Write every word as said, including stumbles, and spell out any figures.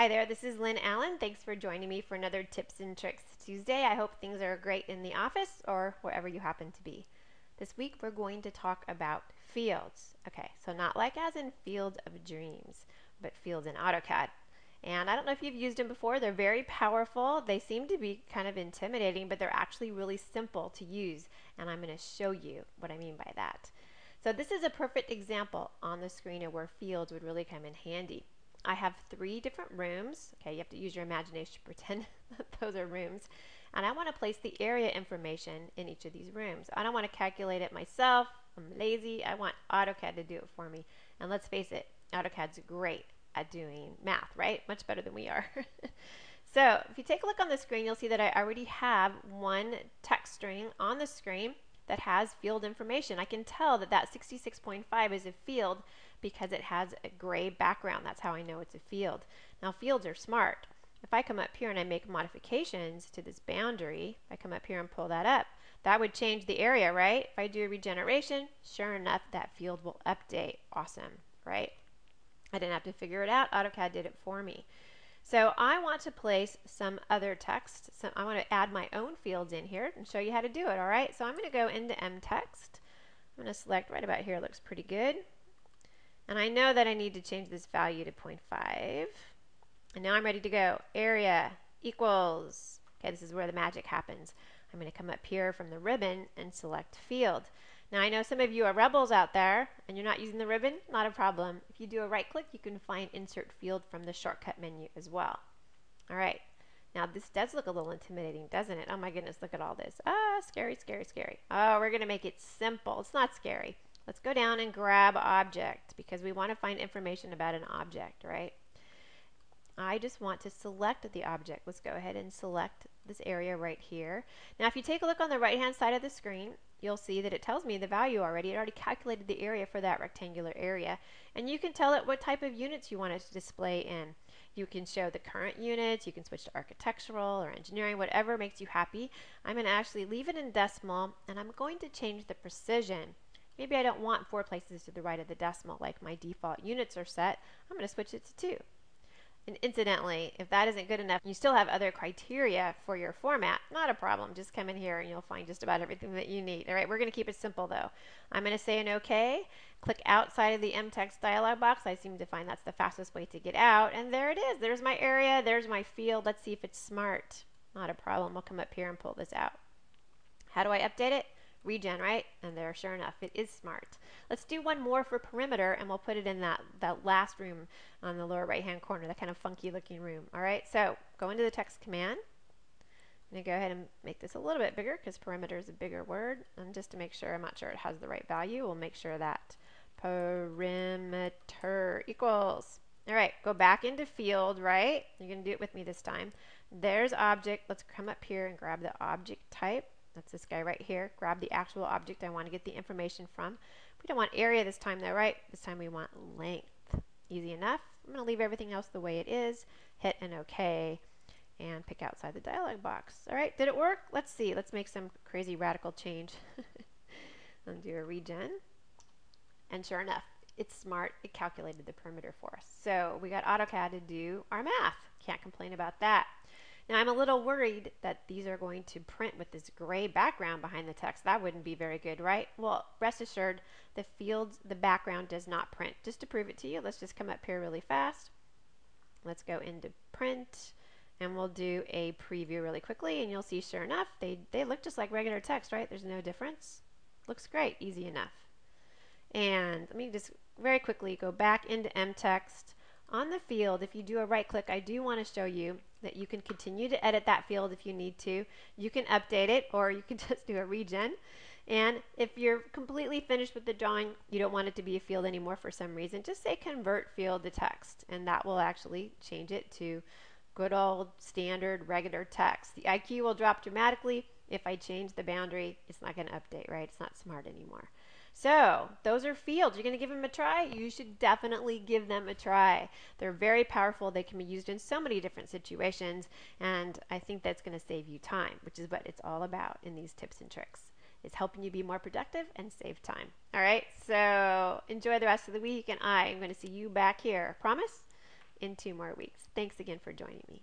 Hi there, this is Lynn Allen. Thanks for joining me for another Tips and Tricks Tuesday. I hope things are great in the office or wherever you happen to be. This week we're going to talk about fields. Okay, so not like as in Field of Dreams, but fields in AutoCAD. And I don't know if you've used them before. They're very powerful. They seem to be kind of intimidating, but they're actually really simple to use. And I'm going to show you what I mean by that. So this is a perfect example on the screen of where fields would really come in handy. I have three different rooms. Okay, you have to use your imagination to pretend that those are rooms. And I want to place the area information in each of these rooms. I don't want to calculate it myself. I'm lazy. I want AutoCAD to do it for me. And let's face it, AutoCAD's great at doing math, right? Much better than we are. So if you take a look on the screen, you'll see that I already have one text string on the screen that has field information. I can tell that that sixty-six point five is a field because it has a gray background. That's how I know it's a field. Now fields are smart. If I come up here and I make modifications to this boundary, if I come up here and pull that up, that would change the area, right? If I do a regeneration, sure enough, that field will update. Awesome, right? I didn't have to figure it out. AutoCAD did it for me. So I want to place some other text. So I want to add my own fields in here and show you how to do it, all right? So I'm going to go into M-Text. I'm going to select right about here. It looks pretty good. And I know that I need to change this value to zero point five. And now I'm ready to go. Area equals. Okay, this is where the magic happens. I'm going to come up here from the ribbon and select field. Now I know some of you are rebels out there and you're not using the ribbon, not a problem. If you do a right click, you can find insert field from the shortcut menu as well. All right, now this does look a little intimidating, doesn't it? Oh my goodness, look at all this. Ah, scary, scary, scary. Oh, we're gonna make it simple. It's not scary. Let's go down and grab object because we wanna find information about an object, right? I just want to select the object. Let's go ahead and select this area right here. Now if you take a look on the right hand side of the screen, you'll see that it tells me the value already. It already calculated the area for that rectangular area. And you can tell it what type of units you want it to display in. You can show the current units, you can switch to architectural or engineering, whatever makes you happy. I'm gonna actually leave it in decimal and I'm going to change the precision. Maybe I don't want four places to the right of the decimal like my default units are set. I'm gonna switch it to two. And incidentally, if that isn't good enough, you still have other criteria for your format. Not a problem. Just come in here and you'll find just about everything that you need. All right, we're going to keep it simple though. I'm going to say an OK. Click outside of the M-Text dialog box. I seem to find that's the fastest way to get out. And there it is. There's my area. There's my field. Let's see if it's smart. Not a problem. We'll come up here and pull this out. How do I update it? Regen, right? And there, sure enough, it is smart. Let's do one more for perimeter and we'll put it in that, that last room on the lower right hand corner, that kind of funky looking room. All right, so go into the text command. I'm going to go ahead and make this a little bit bigger because perimeter is a bigger word. And just to make sure, I'm not sure it has the right value, we'll make sure that perimeter equals. All right, go back into field, right? You're going to do it with me this time. There's object. Let's come up here and grab the object type. That's this guy right here. Grab the actual object I want to get the information from. We don't want area this time though, right? This time we want length. Easy enough. I'm going to leave everything else the way it is. Hit an OK and pick outside the dialog box. All right, did it work? Let's see. Let's make some crazy radical change. And do a regen. And sure enough, it's smart. It calculated the perimeter for us. So we got AutoCAD to do our math. Can't complain about that. Now I'm a little worried that these are going to print with this gray background behind the text. That wouldn't be very good, right? Well, rest assured, the fields, the background does not print. Just to prove it to you, let's just come up here really fast. Let's go into print and we'll do a preview really quickly and you'll see sure enough, they, they look just like regular text, right? There's no difference. Looks great, easy enough. And let me just very quickly go back into M-Text. On the field, if you do a right click, I do want to show you that you can continue to edit that field if you need to. You can update it or you can just do a regen. And if you're completely finished with the drawing, you don't want it to be a field anymore for some reason, just say convert field to text and that will actually change it to good old standard regular text. The I Q will drop dramatically. If I change the boundary, it's not going to update, right? It's not smart anymore. So those are fields. You're going to give them a try? You should definitely give them a try. They're very powerful. They can be used in so many different situations, and I think that's going to save you time, which is what it's all about in these tips and tricks. It's helping you be more productive and save time. All right, so enjoy the rest of the week, and I am going to see you back here, promise, in two more weeks. Thanks again for joining me.